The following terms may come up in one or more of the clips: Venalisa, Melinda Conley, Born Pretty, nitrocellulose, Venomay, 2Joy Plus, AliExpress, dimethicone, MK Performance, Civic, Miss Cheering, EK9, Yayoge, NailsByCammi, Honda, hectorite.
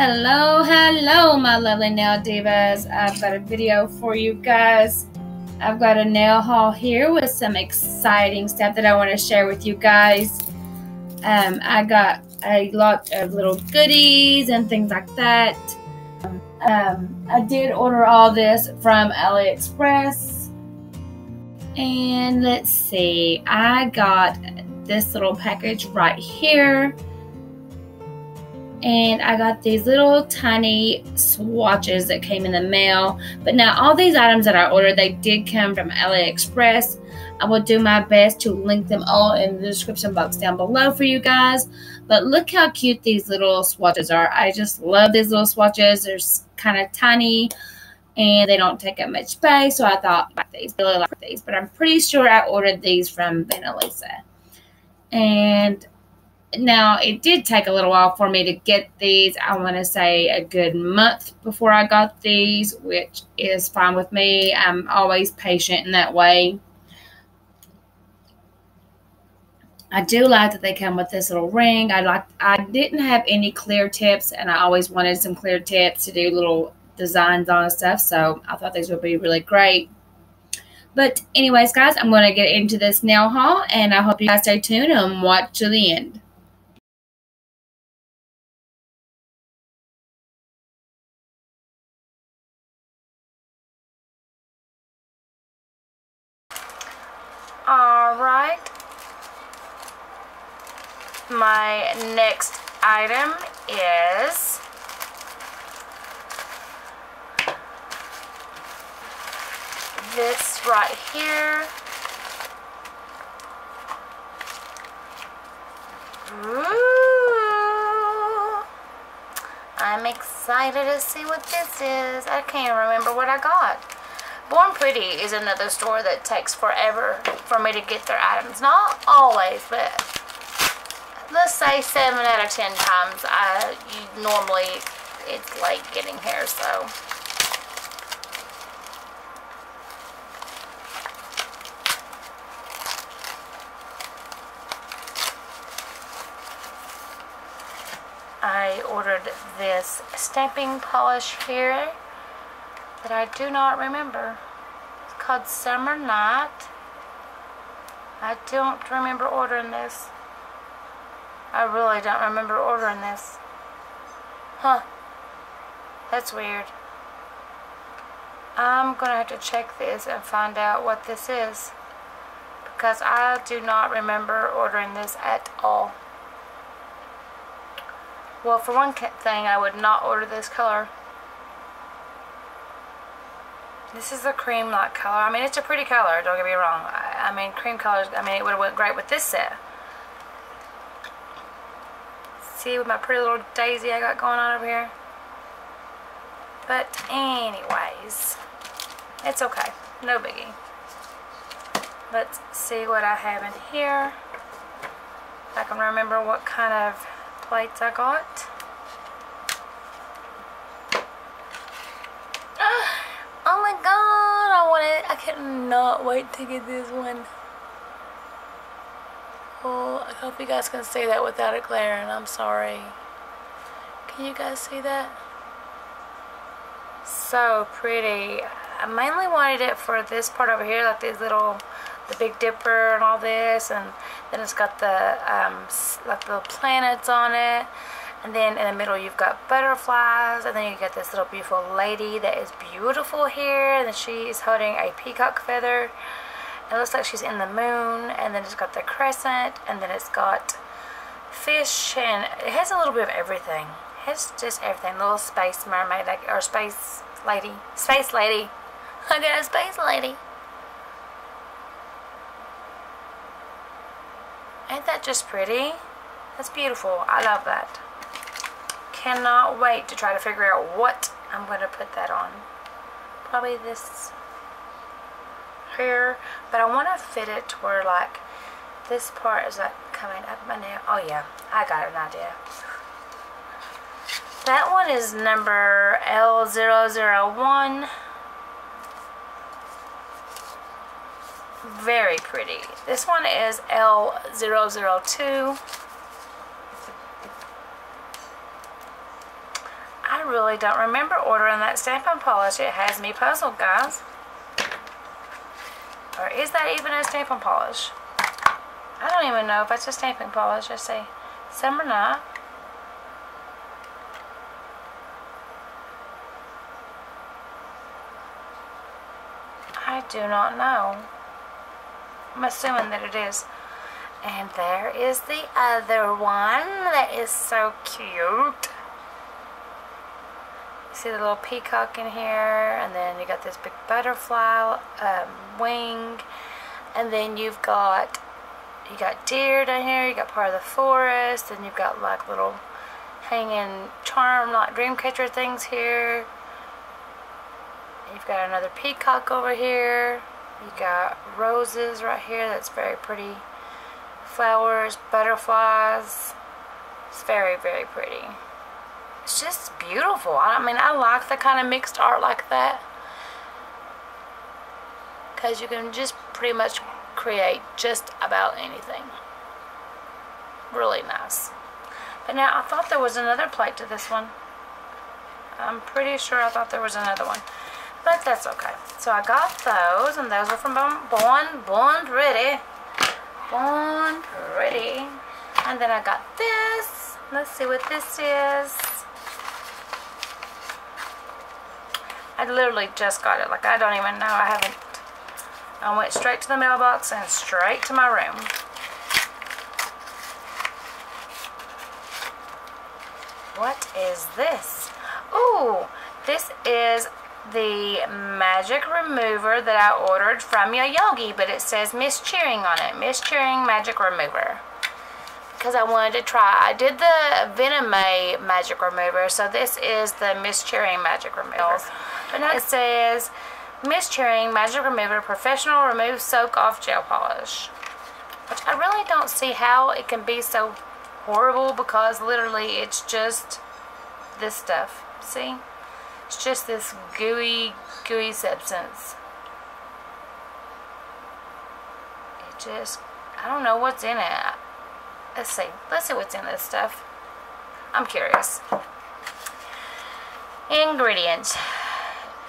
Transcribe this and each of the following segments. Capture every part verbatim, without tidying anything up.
Hello, hello, my lovely nail divas. I've got a video for you guys. I've got a nail haul here with some exciting stuff that I want to share with you guys. Um, I got a lot of little goodies and things like that. Um, I did order all this from AliExpress. And let's see, I got this little package right here. And I got these little tiny swatches that came in the mail. But now all these items that I ordered, they did come from AliExpress. I will do my best to link them all in the description box down below for you guys. But look how cute these little swatches are. I just love these little swatches. They're kind of tiny and they don't take up much space. So I thought about these, really like these. But I'm pretty sure I ordered these from Venalisa. And now, it did take a little while for me to get these. I want to say a good month before I got these, which is fine with me. I'm always patient in that way. I do like that they come with this little ring. I like. I didn't have any clear tips, and I always wanted some clear tips to do little designs on and stuff, so I thought these would be really great. But anyways, guys, I'm going to get into this nail haul, and I hope you guys stay tuned and watch to the end. Alright, my next item is this right here. Ooh, I'm excited to see what this is. I can't remember what I got. Born Pretty is another store that takes forever for me to get their items. Not always, but let's say seven out of ten times I you normally it's late getting here, so. I ordered this stamping polish here that I do not remember. It's called Summer Night. I don't remember ordering this. I really don't remember ordering this. Huh. That's weird. I'm going to have to check this and find out what this is, because I do not remember ordering this at all. Well, for one thing, I would not order this color. This is a cream-like color. I mean, it's a pretty color, don't get me wrong. I, I mean, cream colors, I mean, it would have went great with this set. See, with my pretty little daisy I got going on over here. But anyways, it's okay. No biggie. Let's see what I have in here. If I can remember what kind of plates I got. I cannot wait to get this one. Oh, I hope you guys can see that without it glaring. I'm sorry. Can you guys see that? So pretty. I mainly wanted it for this part over here, like these little, the Big Dipper and all this, and then it's got the um, like the planets on it, and then in the middle you've got butterflies, and then you got this little beautiful lady that is beautiful here, and she is holding a peacock feather. It looks like she's in the moon, and then it's got the crescent, and then it's got fish, and it has a little bit of everything. It has just everything. Little space mermaid, like, or space lady, space lady. I got a space lady. Ain't that just pretty? That's beautiful. I love that. Cannot wait to try to figure out what I'm going to put that on. Probably this here. But I want to fit it to where, like, this part is, like, coming up my nail. Oh, yeah. I got an idea. That one is number L zero zero one. Very pretty. This one is L zero zero two. really don't remember ordering that stampin' polish. It has me puzzled, guys. Or is that even a stampin' polish? I don't even know if it's a stamping polish. Let's see. Summer Night. I do not know. I'm assuming that it is. And there is the other one. That is so cute. You see the little peacock in here. And then you got this big butterfly um, wing. And then you've got... You got deer down here, you got part of the forest, and you've got like little hanging charm, like dream catcher things here. You've got another peacock over here. You got roses right here, that's very pretty. Flowers, butterflies. It's very, very pretty. It's just beautiful. I mean, I like the kind of mixed art like that. Because you can just pretty much create just about anything. Really nice. But now I thought there was another plate to this one. I'm pretty sure I thought there was another one, but that's okay. So I got those, and those were from Born Born Pretty. Born Pretty. And then I got this. Let's see what this is. I literally just got it. Like, I don't even know. I haven't. I went straight to the mailbox and straight to my room. What is this? Oh, this is the magic remover that I ordered from Yayoge, but it says Miss Cheering on it. Miss Cheering magic remover. Because I wanted to try. I did the Venomay magic remover, so this is the Miss Cheering magic remover. But now it says... Miss Cheering magic remover professional remove soak off gel polish, which I really don't see how it can be so horrible, because literally it's just this stuff. See, it's just this gooey gooey substance. It just, I don't know what's in it. Let's see, let's see what's in this stuff. I'm curious. Ingredients: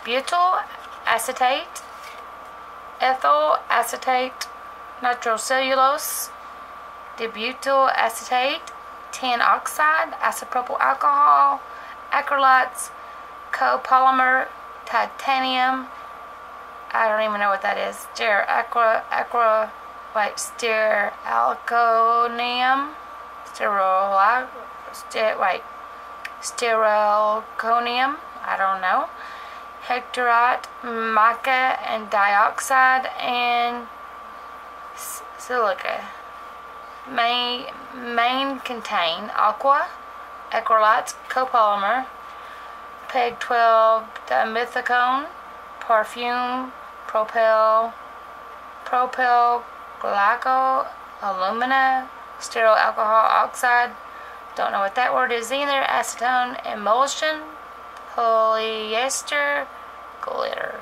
butyl acetate, ethyl acetate, nitrocellulose, dibutyl acetate, tin oxide, isopropyl alcohol, acrylates, copolymer, titanium. I don't even know what that is. Steer aqua aqua wait steer alconium. Sterol st wait. Steralconium. I don't know. Hectorite, mica, and dioxide, and silica. May, main contain aqua, acrylates, copolymer, peg twelve, dimethicone, perfume, propyl, propyl glycol, alumina, sterile alcohol oxide, don't know what that word is either, acetone, emulsion, polyester, glitter.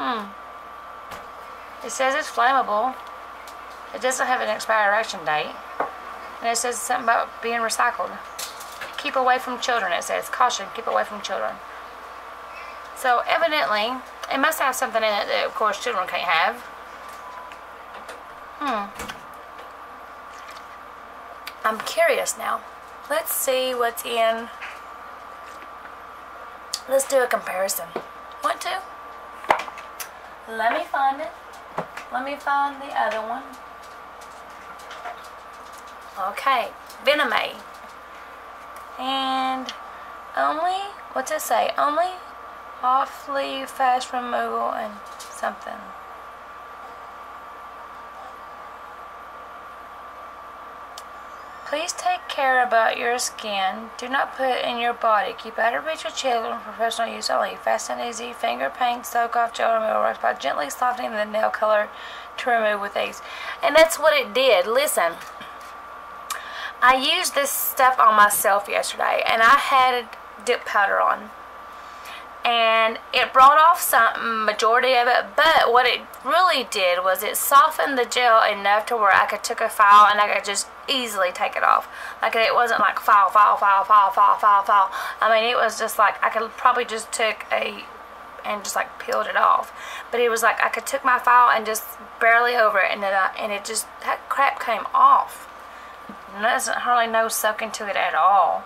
Hmm. It says it's flammable. It doesn't have an expiration date. And it says something about being recycled. Keep away from children, it says. Caution, keep away from children. So, evidently, it must have something in it that, of course, children can't have. Hmm. I'm curious now. Let's see what's in... Let's do a comparison. One, two. Let me find it. Let me find the other one. Okay. Venomay. And only, what's it say? Only awfully fast removal and something. Please take care about your skin. Do not put it in your body. Keep out of reach of children for professional use only. Fast and easy finger paint soak off gel removal works by gently softening the nail color to remove with ease. And that's what it did. Listen, I used this stuff on myself yesterday, and I had dip powder on, and it brought off some majority of it, but what it really did was it softened the gel enough to where I could take a file and I could just easily take it off. Like, it wasn't like fall, fall, fall, fall, fall, fall, fall. I mean, it was just like I could probably just take a and just like peeled it off. But it was like I could took my file and just barely over it, and then I, and it just, that crap came off. And there's hardly no soaking to it at all.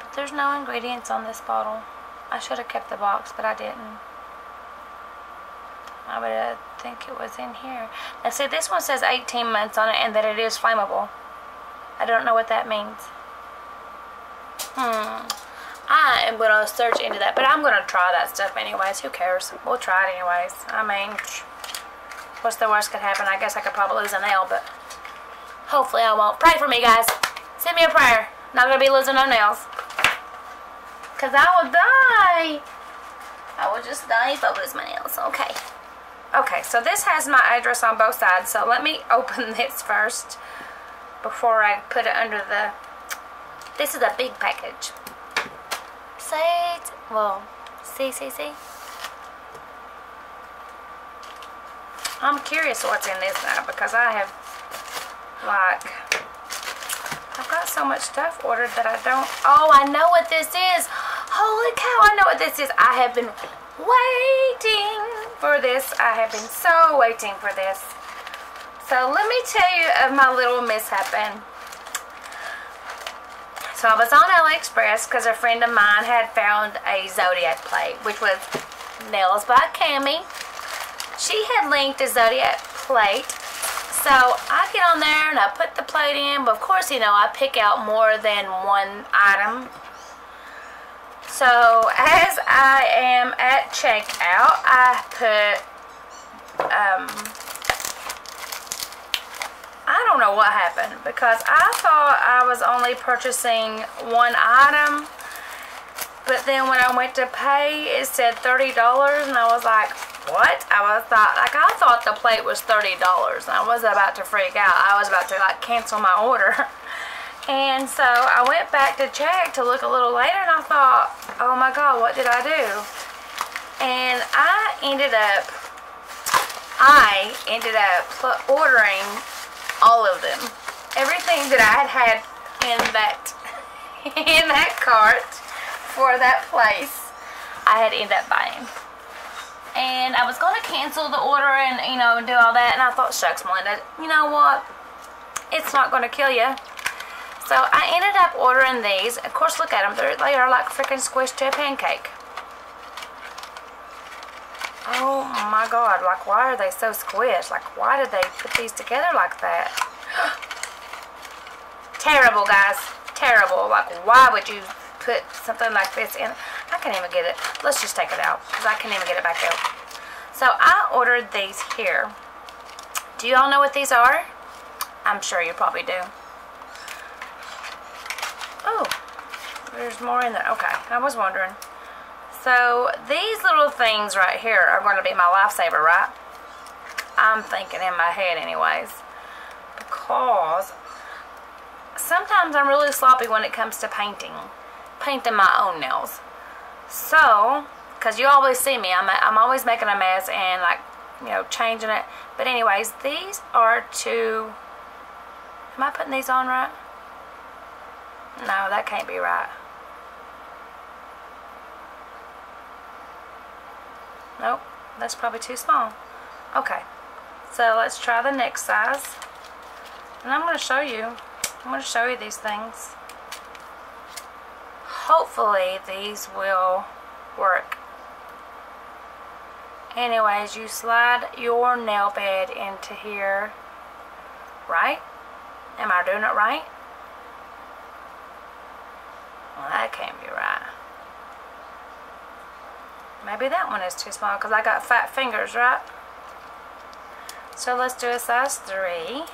But there's no ingredients on this bottle. I should have kept the box, but I didn't. I would have, think it was in here. Now see, this one says eighteen months on it and that it is flammable. I don't know what that means. Hmm. I am going to search into that, but I'm going to try that stuff anyways. Who cares? We'll try it anyways. I mean, what's the worst could happen? I guess I could probably lose a nail, but hopefully I won't. Pray for me, guys. Send me a prayer. Not going to be losing no nails. Because I will die. I will just die if I lose my nails. Okay. Okay, so this has my address on both sides, so let me open this first before I put it under the... This is a big package. Well, see, see, see. I'm curious what's in this now, because I have, like, I've got so much stuff ordered that I don't. Oh, I know what this is. Holy cow, I know what this is. I have been waiting for this. I have been so waiting for this. So let me tell you of my little mishap. And so I was on AliExpress because a friend of mine had found a Zodiac plate, which was Nails by Cammi. She had linked a Zodiac plate. So I get on there and I put the plate in. But of course, you know, I pick out more than one item. So as I am at checkout, I put, um, I don't know what happened, because I thought I was only purchasing one item, but then when I went to pay, it said thirty dollars, and I was like, what? I was thought, like, I thought the plate was thirty dollars, and I was about to freak out. I was about to, like, cancel my order. And so I went back to check to look a little later, and I thought, oh my God, what did I do? And I ended up, I ended up ordering all of them. Everything that I had had in that in that cart for that place, I had ended up buying. And I was going to cancel the order and, you know, do all that. And I thought, shucks, Melinda, you know what? It's not going to kill you. So I ended up ordering these. Of course, look at them. They're, they are like freaking squished to a pancake. Oh my God, like, why are they so squished? Like, why did they put these together like that? Terrible, guys. Terrible. Like, why would you put something like this in? I can't even get it. Let's just take it out, because I can't even get it back out. So I ordered these here. Do you all know what these are? I'm sure you probably do. Oh, there's more in there. Okay, I was wondering. So, these little things right here are going to be my lifesaver, right? I'm thinking in my head anyways. Because sometimes I'm really sloppy when it comes to painting. Painting my own nails. So, because you always see me. I'm, I'm always making a mess and, like, you know, changing it. But anyways, these are to... Am I putting these on right? No, that can't be right. Nope, that's probably too small. Okay, so let's try the next size. And I'm going to show you. I'm going to show you these things. Hopefully these will work. Anyways, you slide your nail bed into here. Right? Am I doing it right? Well, that can't be right. Maybe that one is too small because I got fat fingers, right? So let's do a size three.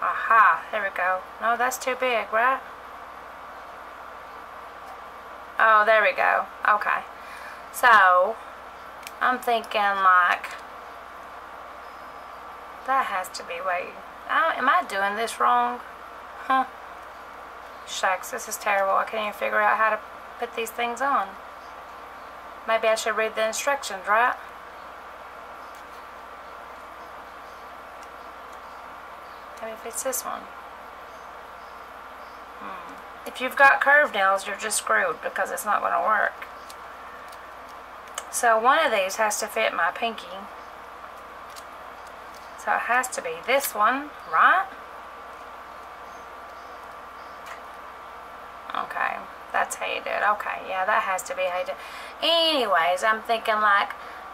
Aha, there we go. No, that's too big, right? Oh, there we go. Okay. So, I'm thinking like, that has to be way. I, am I doing this wrong? Huh. Shucks, this is terrible. I can't even figure out how to put these things on. Maybe I should read the instructions, right? Cammi if it's this one. Hmm. If you've got curved nails, you're just screwed because it's not going to work. So one of these has to fit my pinky. So it has to be this one, right? Okay, that's how you do it. Okay, yeah, that has to be how you do it. Anyways, I'm thinking like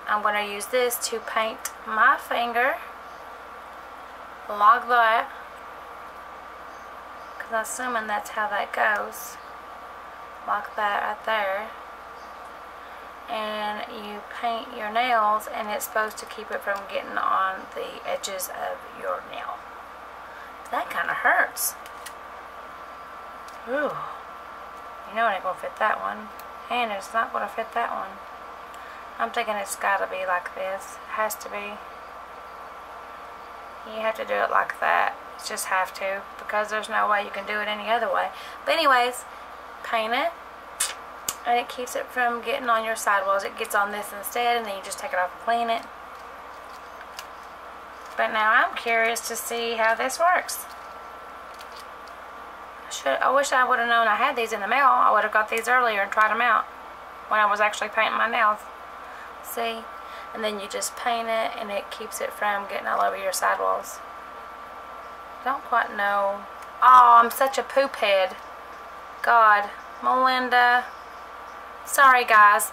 I'm going to use this to paint my finger. Log that. Because I'm assuming that's how that goes. Lock that right there. And you paint your nails, and it's supposed to keep it from getting on the edges of your nail. That kind of hurts. Ooh. You know it ain't going to fit that one. And it's not going to fit that one. I'm thinking it's got to be like this. It has to be. You have to do it like that. You just have to, because there's no way you can do it any other way. But anyways, paint it. And it keeps it from getting on your sidewalls. It gets on this instead, and then you just take it off and clean it. But now I'm curious to see how this works. I, should, I wish I would have known I had these in the mail. I would have got these earlier and tried them out when I was actually painting my nails. See? And then you just paint it, and it keeps it from getting all over your sidewalls. Don't quite know. Oh, I'm such a poop head. God. Melinda. Sorry guys,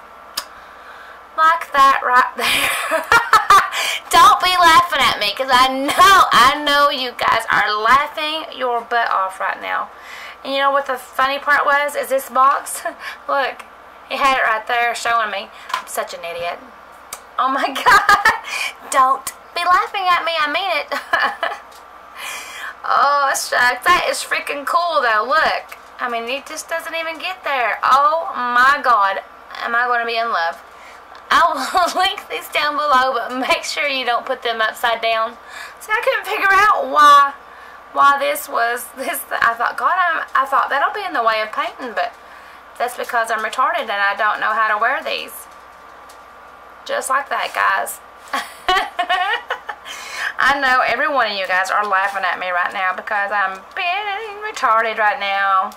like that right there. Don't be laughing at me, because I know, I know you guys are laughing your butt off right now. And you know what the funny part was, is this box, look, it had it right there showing me. I'm such an idiot. Oh my God, don't be laughing at me, I mean it. Oh shucks, that is freaking cool though, look. I mean, it just doesn't even get there. Oh my God, am I going to be in love? I will link these down below, but make sure you don't put them upside down. So I couldn't figure out why, why this was this. I thought, God, I'm, I thought that'll be in the way of painting, but that's because I'm retarded and I don't know how to wear these. Just like that, guys. I know every one of you guys are laughing at me right now because I'm being retarded right now.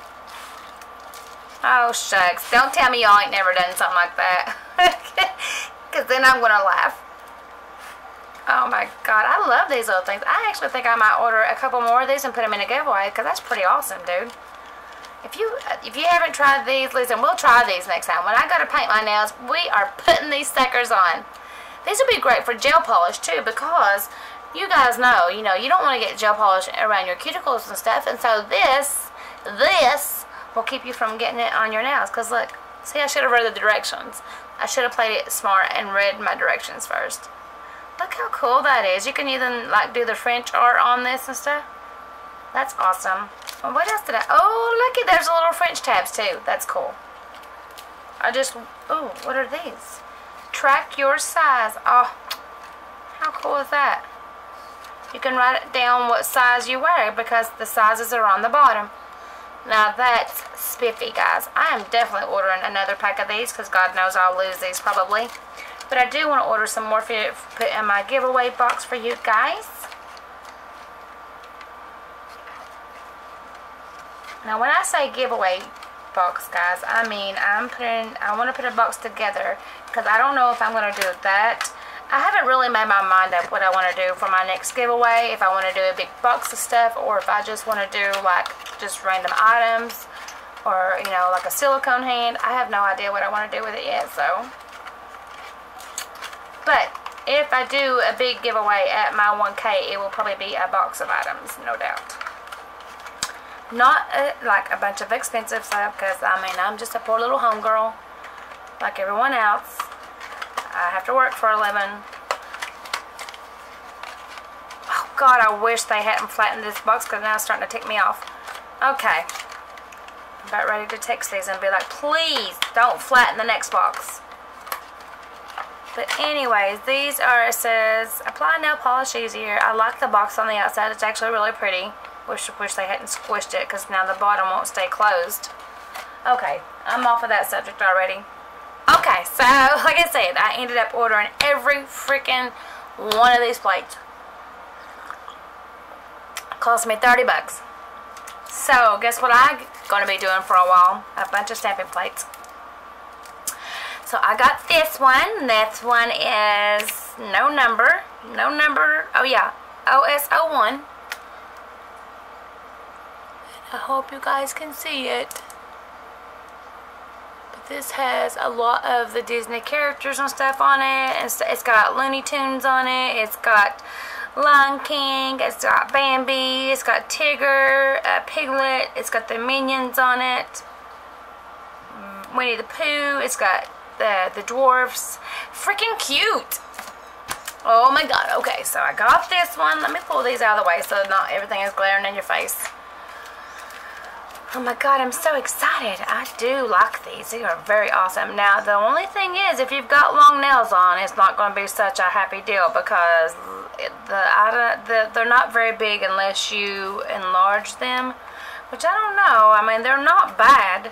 Oh, shucks. Don't tell me y'all ain't never done something like that. Because then I'm going to laugh. Oh, my God. I love these little things. I actually think I might order a couple more of these and put them in a giveaway, because that's pretty awesome, dude. If you if you haven't tried these, listen, we'll try these next time. When I go to paint my nails, we are putting these suckers on. These would be great for gel polish, too, because you guys know, you know, you don't want to get gel polish around your cuticles and stuff. And so this, this... will keep you from getting it on your nails. Because look, see, I should have read the directions. I should have played it smart and read my directions first. Look how cool that is. You can even like do the French art on this and stuff. That's awesome. Well, what else did I... Oh, looky, there's a little French tabs too. That's cool. I just... Oh, what are these? Track your size. Oh, how cool is that? You can write it down what size you wear, because the sizes are on the bottom. Now that's spiffy, guys. I am definitely ordering another pack of these, because God knows I'll lose these probably. But I do want to order some more for you, put in my giveaway box for you guys. Now when I say giveaway box, guys, I mean I'm putting, I want to put a box together, because I don't know if I'm going to do that. I haven't really made my mind up what I want to do for my next giveaway. If I want to do a big box of stuff, or if I just want to do like just random items, or you know, like a silicone hand. I have no idea what I want to do with it yet. So, but if I do a big giveaway at my one K, it will probably be a box of items, no doubt. Not a, like a bunch of expensive stuff, because I mean I'm just a poor little homegirl, like everyone else. I have to work for a living. Oh, God, I wish they hadn't flattened this box, because now it's starting to tick me off. Okay. I'm about ready to text these and be like, please don't flatten the next box. But anyways, these are, it says, apply nail polish easier. I like the box on the outside. It's actually really pretty. Wish, wish they hadn't squished it, because now the bottom won't stay closed. Okay, I'm off of that subject already. Okay, so like I said, I ended up ordering every freaking one of these plates. cost me thirty bucks. So guess what I'm gonna be doing for a while? A bunch of stamping plates. So I got this one. This one is no number. No number. Oh yeah. O S zero one. I hope you guys can see it. But this has a lot of the Disney characters and stuff on it. It's, it's got Looney Tunes on it. It's got Lion King. It's got Bambi. It's got Tigger, uh, Piglet. It's got the Minions on it. Winnie the Pooh. It's got the, the dwarfs. Freaking cute. Oh my god. Okay, so I got this one. Let me pull these out of the way so not everything is glaring in your face. Oh my god, I'm so excited. I do like these. They are very awesome. Now, the only thing is, if you've got long nails on, it's not going to be such a happy deal because the, I, the they're not very big unless you enlarge them, which I don't know. I mean, they're not bad.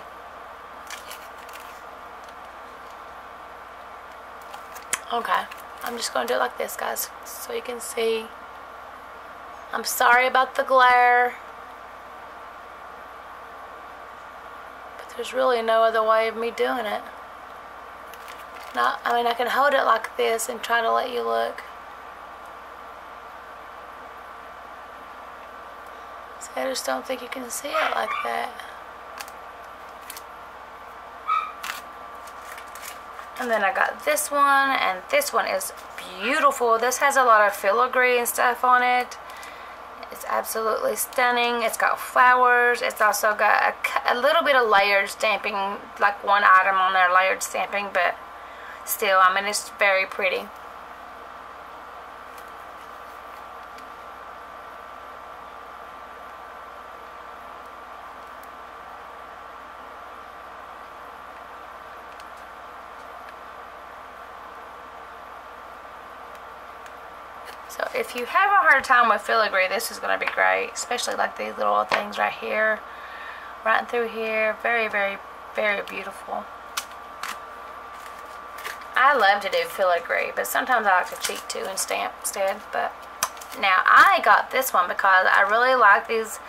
Okay, I'm just going to do it like this, guys, so you can see. I'm sorry about the glare. There's really no other way of me doing it. Not, I mean, I can hold it like this and try to let you look. See, I just don't think you can see it like that. And then I got this one, and this one is beautiful. This has a lot of filigree and stuff on it. It's absolutely stunning. It's got flowers. It's also got a, a little bit of layered stamping, like one item on there, layered stamping, but still, I mean, it's very pretty. So if you have a hard time with filigree, this is going to be great, especially like these little things right here, right through here. Very, very, very beautiful. I love to do filigree, but sometimes I like to cheat too and stamp instead. But now I got this one because I really like these.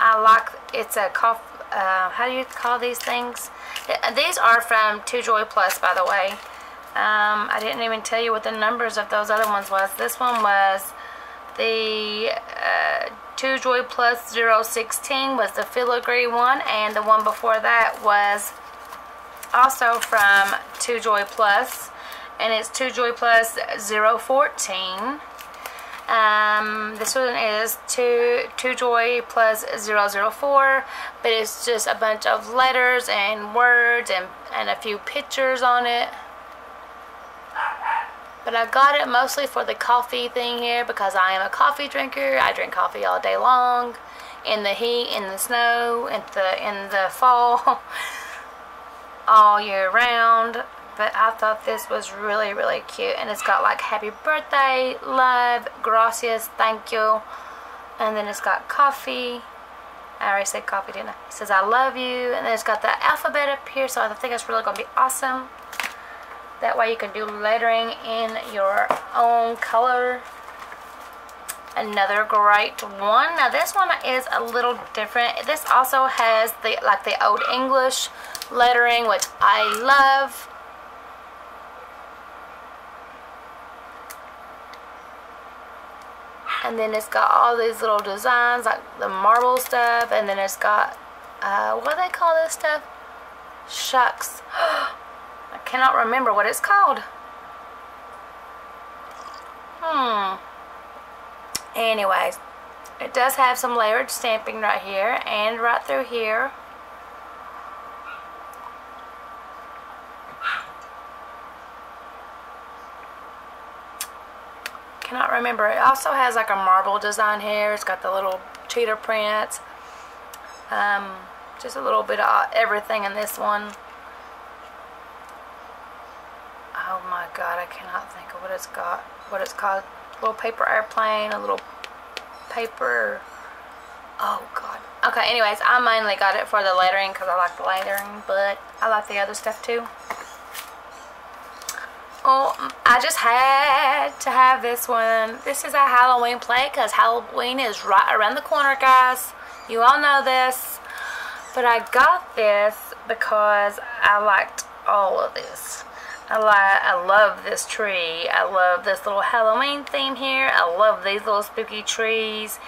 I like, it's a coffee, uh, how do you call these things? These are from two Joy Plus, by the way. Um, I didn't even tell you what the numbers of those other ones was. This one was the uh, two Joy Plus zero sixteen was the filigree one, and the one before that was also from two Joy Plus, and it's two Joy Plus zero fourteen. Um, this one is two Joy Plus zero zero four, but it's just a bunch of letters and words and, and a few pictures on it. But I got it mostly for the coffee thing here because I am a coffee drinker. I drink coffee all day long, in the heat, in the snow, in the in the fall, all year round. But I thought this was really, really cute, and it's got like happy birthday, love, gracias, thank you, and then it's got coffee. I already said coffee, didn't I? It says I love you, and then it's got the alphabet up here, so I think it's really gonna be awesome. That way you can do lettering in your own color. Another great one. Now this one is a little different. This also has the like the old English lettering, which I love. And then it's got all these little designs, like the marble stuff. And then it's got, uh, what do they call this stuff? Shucks. I cannot remember what it's called. Hmm. Anyways, it does have some layered stamping right here and right through here. Cannot remember. It also has like a marble design here. It's got the little cheetah prints. Um, just a little bit of everything in this one. Oh my god, I cannot think of what it's got, what it's called. A little paper airplane, a little paper, oh god. Okay, anyways, I mainly got it for the lettering because I like the lettering, but I like the other stuff too. Oh, I just had to have this one. This is a Halloween play because Halloween is right around the corner, guys. You all know this. But I got this because I liked all of this. I, like, I love this tree. I love this little Halloween theme here. I love these little spooky trees.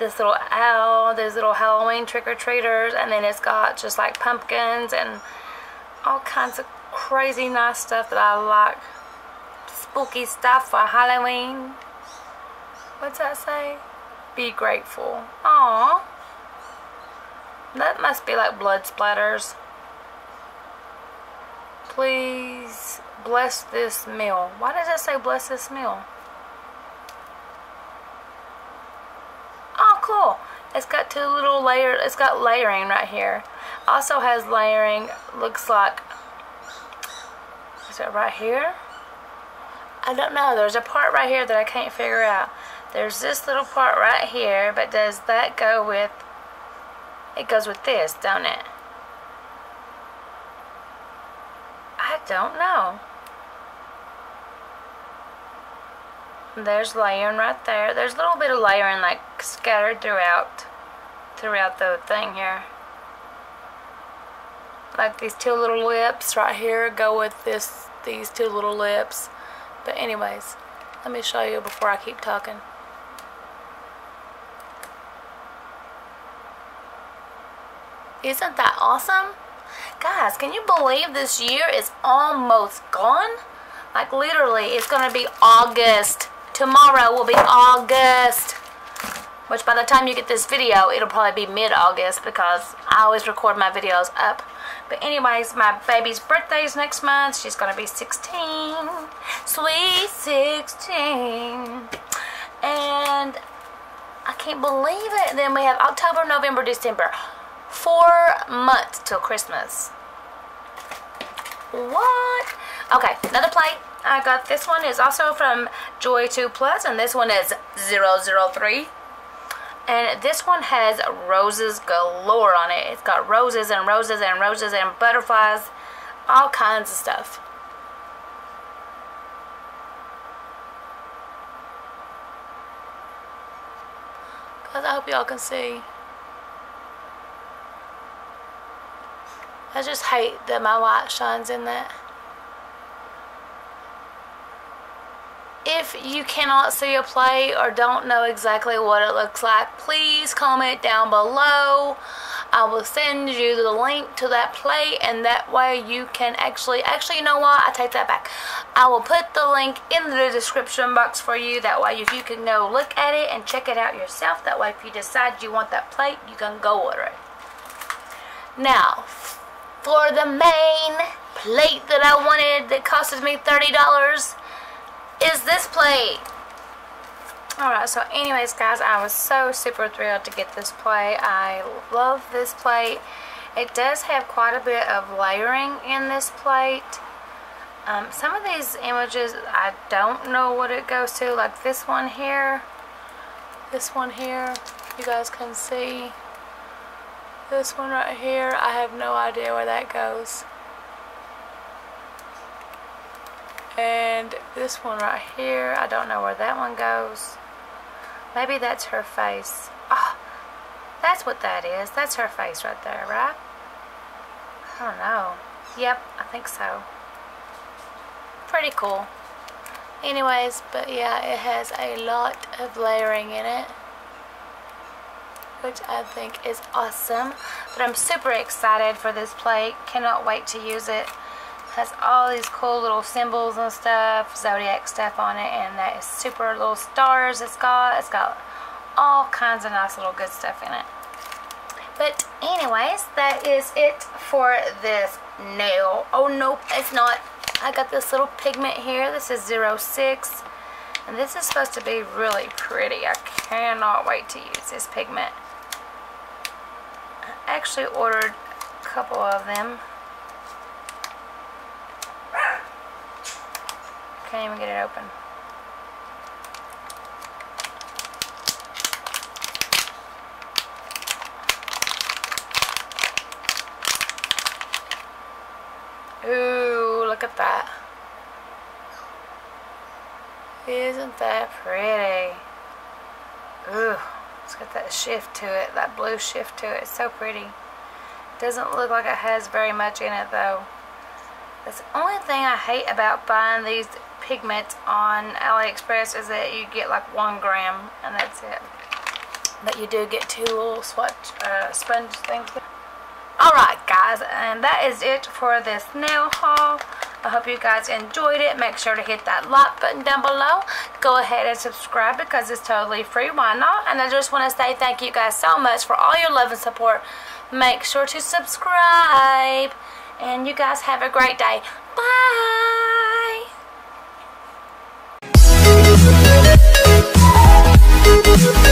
This little owl, those little Halloween trick-or-treaters. And then it's got just like pumpkins and all kinds of crazy nice stuff that I like. Spooky stuff for Halloween. What's that say? Be grateful. Aww. That must be like blood splatters. Please bless this meal. Why does it say bless this meal? Oh, cool. It's got two little layers. It's got layering right here. Also has layering. Looks like. Is it right here? I don't know. There's a part right here that I can't figure out. There's this little part right here, but does that go with... It goes with this, don't it? I don't know. There's layering right there. There's a little bit of layering like scattered throughout, throughout the thing here. Like these two little lips right here go with this, these two little lips. But anyways, let me show you before I keep talking. Isn't that awesome? Guys, can you believe this year is almost gone? Like literally, it's going to be August. Tomorrow will be August. Which by the time you get this video, it'll probably be mid-August because I always record my videos up. But anyways, my baby's birthday is next month. She's going to be sixteen. Sweet sixteen. And I can't believe it. Then we have October, November, December. Four months till Christmas. What? Okay, another plate. I got this one. It's also from two Joy Plus. And this one is zero zero three. And this one has roses galore on it. It's got roses and roses and roses and butterflies. All kinds of stuff. Guys, I hope y'all can see. I just hate that my light shines in that. If you cannot see a plate or don't know exactly what it looks like, please comment down below. I will send you the link to that plate, and that way you can actually, actually, you know what? I take that back. I will put the link in the description box for you. That way if you can go look at it and check it out yourself. That way if you decide you want that plate, you can go order it. Now, for the main plate that I wanted that costed me thirty dollars. Is this plate. Alright, so anyways guys, I was so super thrilled to get this plate. I love this plate. It does have quite a bit of layering in this plate. Um, some of these images, I don't know what it goes to. Like this one here. This one here. You guys can see. This one right here. I have no idea where that goes. And this one right here, I don't know where that one goes. Maybe that's her face. Oh, that's what that is. That's her face right there, right? I don't know. Yep, I think so. Pretty cool. Anyways, but yeah, it has a lot of layering in it, which I think is awesome. But I'm super excited for this plate. Cannot wait to use it. Has all these cool little symbols and stuff, zodiac stuff on it, and that is super little stars it's got. It's got all kinds of nice little good stuff in it. But anyways, that is it for this nail. Oh, nope, it's not. I got this little pigment here. This is zero six, and this is supposed to be really pretty. I cannot wait to use this pigment. I actually ordered a couple of them. Can't even get it open. Ooh, look at that. Isn't that pretty? Ooh, it's got that shift to it, that blue shift to it. It's so pretty. Doesn't look like it has very much in it though. That's the only thing I hate about buying these pigments on AliExpress is that you get like one gram and that's it. But you do get two little swatch uh, sponge things. Alright guys, and that is it for this nail haul. I hope you guys enjoyed it. Make sure to hit that like button down below. Go ahead and subscribe because it's totally free. Why not? And I just want to say thank you guys so much for all your love and support. Make sure to subscribe. And you guys have a great day. Bye!